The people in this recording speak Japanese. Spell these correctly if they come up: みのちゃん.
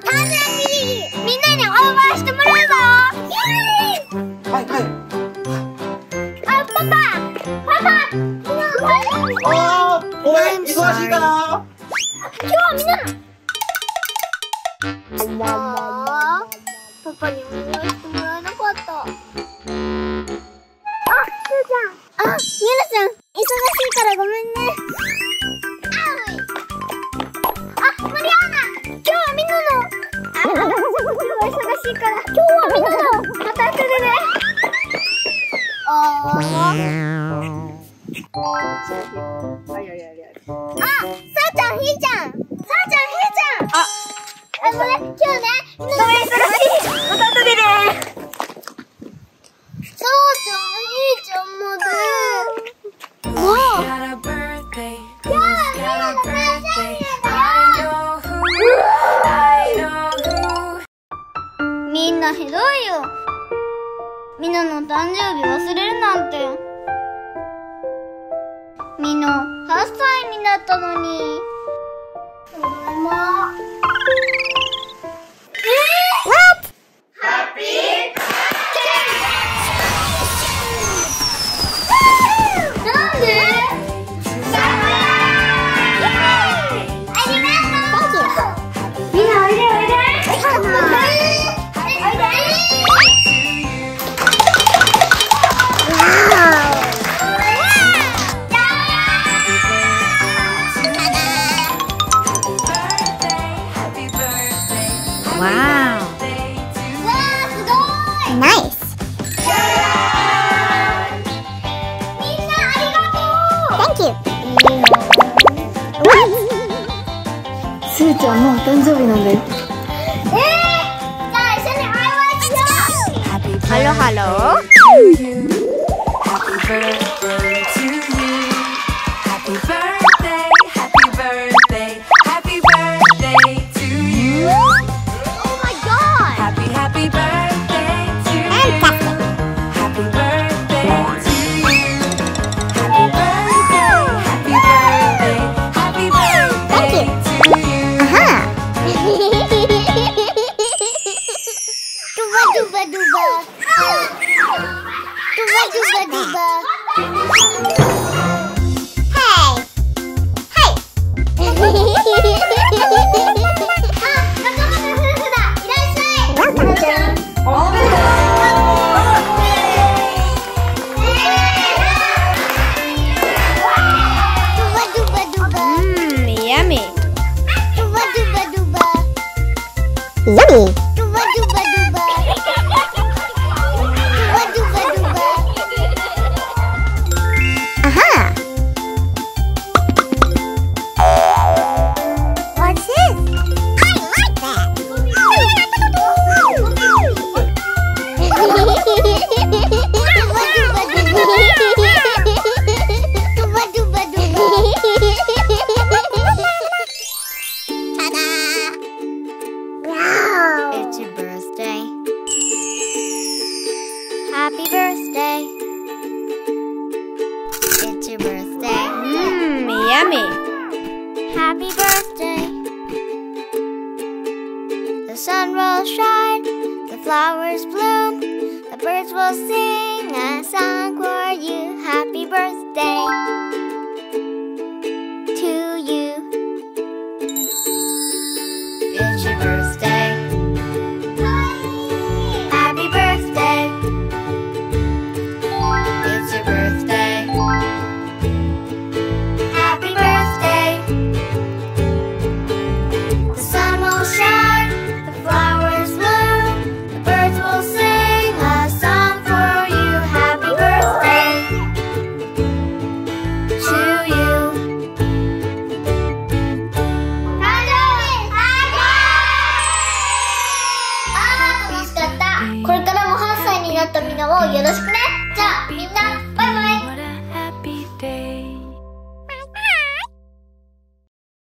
誕生日みんなに応募してもらうぞ。はいはい。あ、パパ。おー、ごめん、忙しいかな。今日はみんな。あー、パパに応募してもらえなかった。あ、ゆうちゃん。あ、ゆうちゃん、忙しいからごめんね。みんなひどいよ。みんなの誕生日忘れるなんて。みの8歳になったのに。ただいま。ハッピーバースデー。なんで？ありがとう。みんなおいでおいで。じゃあもう誕生日なんだよ。じゃあ一緒にお祝いしよう。よろしく。